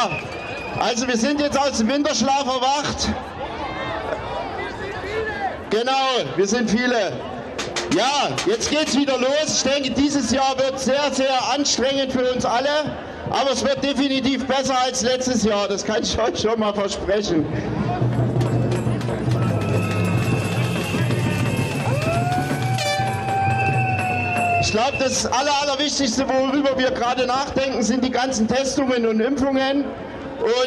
Ja, also wir sind jetzt aus dem Winterschlaf erwacht. Genau, wir sind viele. Ja, jetzt geht's wieder los. Ich denke, dieses Jahr wird sehr, sehr anstrengend für uns alle. Aber es wird definitiv besser als letztes Jahr. Das kann ich euch schon mal versprechen. Ich glaube, das Allerwichtigste, worüber wir gerade nachdenken, sind die ganzen Testungen und Impfungen.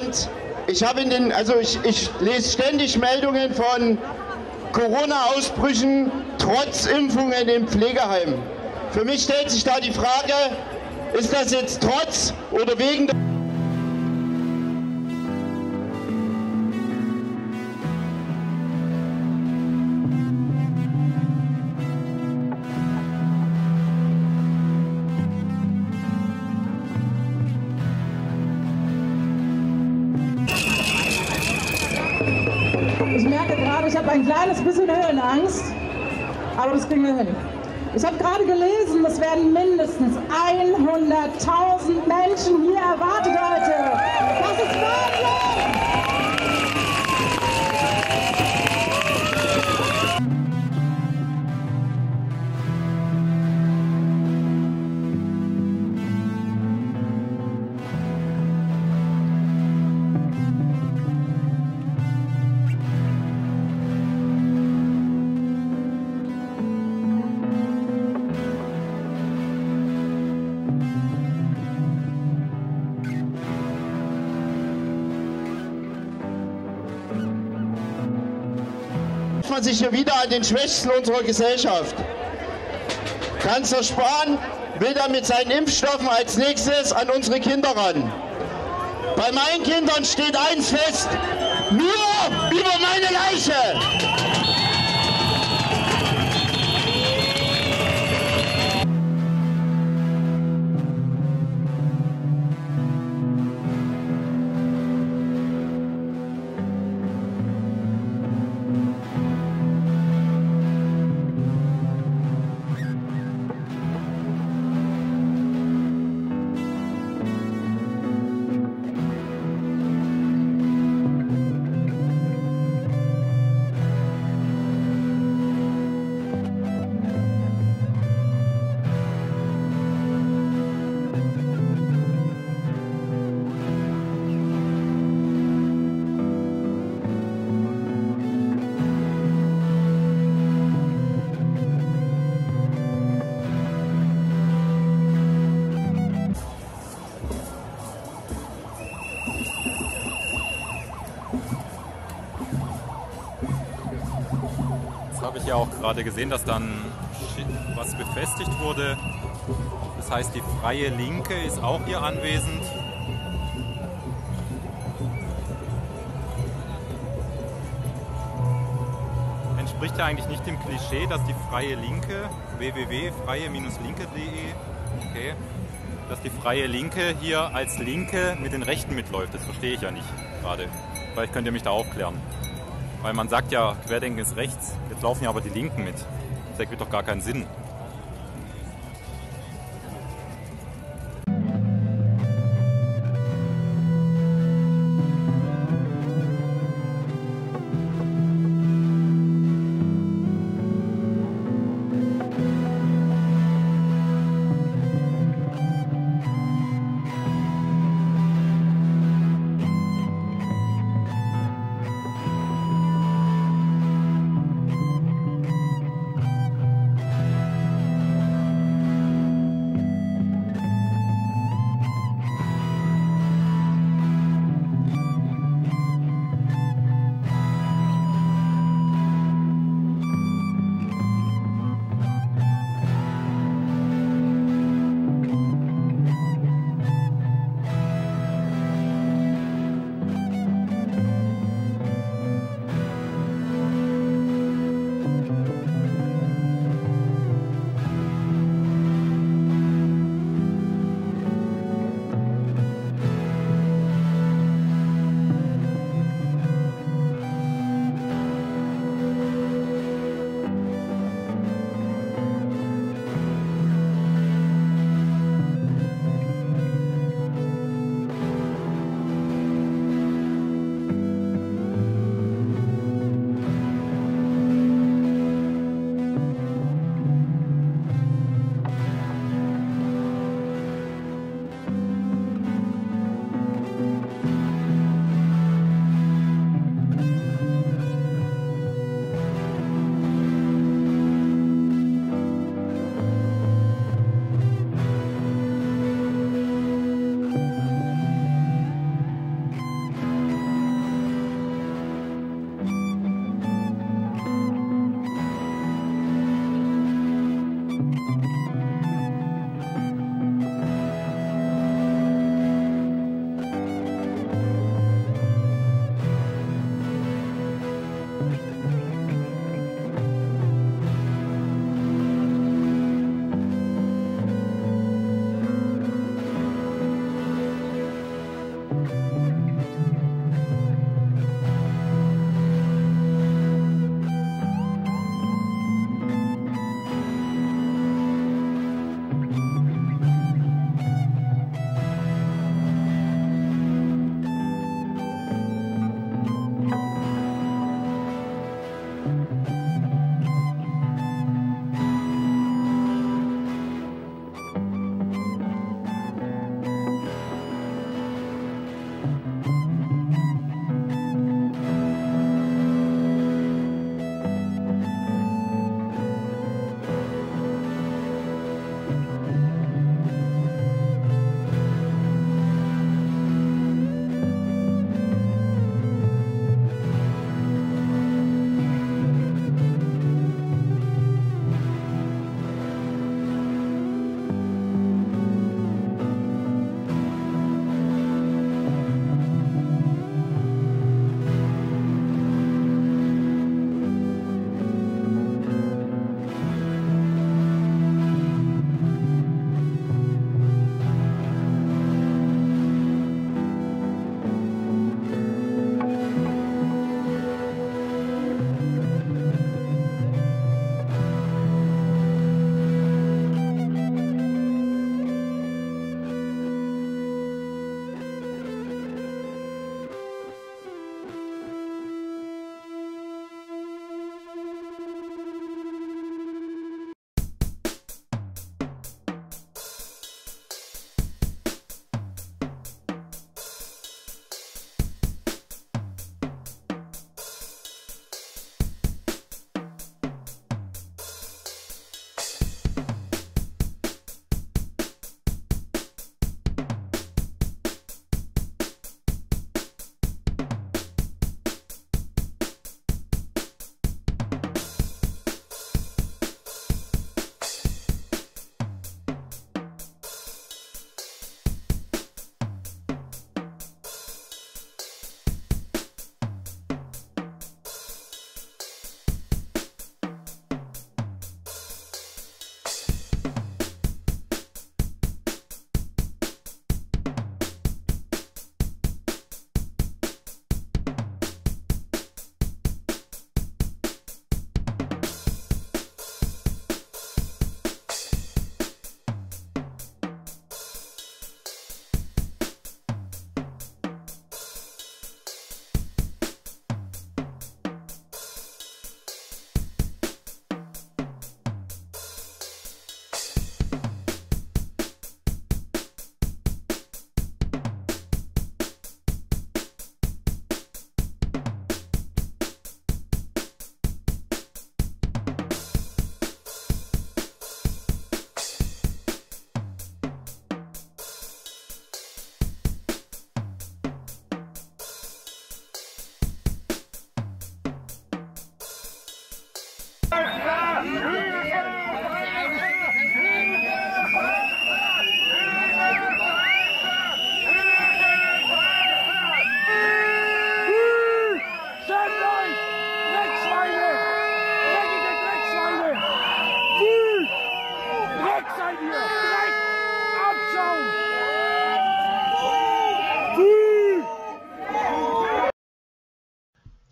Und ich habe ich lese ständig Meldungen von Corona-Ausbrüchen trotz Impfungen im Pflegeheim. Für mich stellt sich da die Frage, ist das jetzt trotz oder wegen der... Ich merke gerade, ich habe ein kleines bisschen Höhenangst, aber das kriegen wir hin. Ich habe gerade gelesen, es werden mindestens 100.000 Menschen hier erwartet heute. Das ist man sich hier wieder an den Schwächsten unserer Gesellschaft. Kanzler Spahn will dann mit seinen Impfstoffen als nächstes an unsere Kinder ran. Bei meinen Kindern steht eins fest, nur über meine Leiche! Habe ich ja auch gerade gesehen, dass dann was befestigt wurde. Das heißt, die Freie Linke ist auch hier anwesend. Entspricht ja eigentlich nicht dem Klischee, dass die Freie Linke, www.freie-linke.de, okay, dass die Freie Linke hier als Linke mit den Rechten mitläuft. Das verstehe ich ja nicht gerade. Vielleicht könnt ihr mich da aufklären. Weil man sagt ja, Querdenken ist rechts, jetzt laufen ja aber die Linken mit. Das ergibt doch gar keinen Sinn.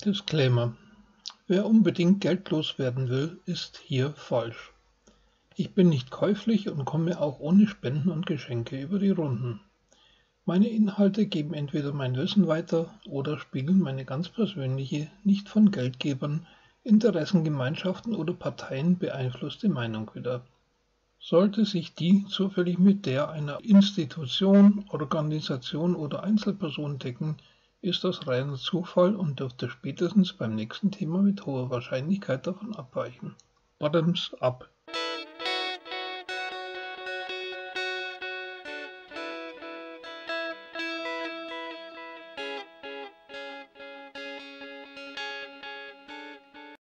Disclaimer. Wer unbedingt geldlos werden will, ist hier falsch. Ich bin nicht käuflich und komme auch ohne Spenden und Geschenke über die Runden. Meine Inhalte geben entweder mein Wissen weiter oder spiegeln meine ganz persönliche, nicht von Geldgebern, Interessengemeinschaften oder Parteien beeinflusste Meinung wider. Sollte sich die zufällig mit der einer Institution, Organisation oder Einzelperson decken, ist das reiner Zufall und dürfte spätestens beim nächsten Thema mit hoher Wahrscheinlichkeit davon abweichen. Bottoms up.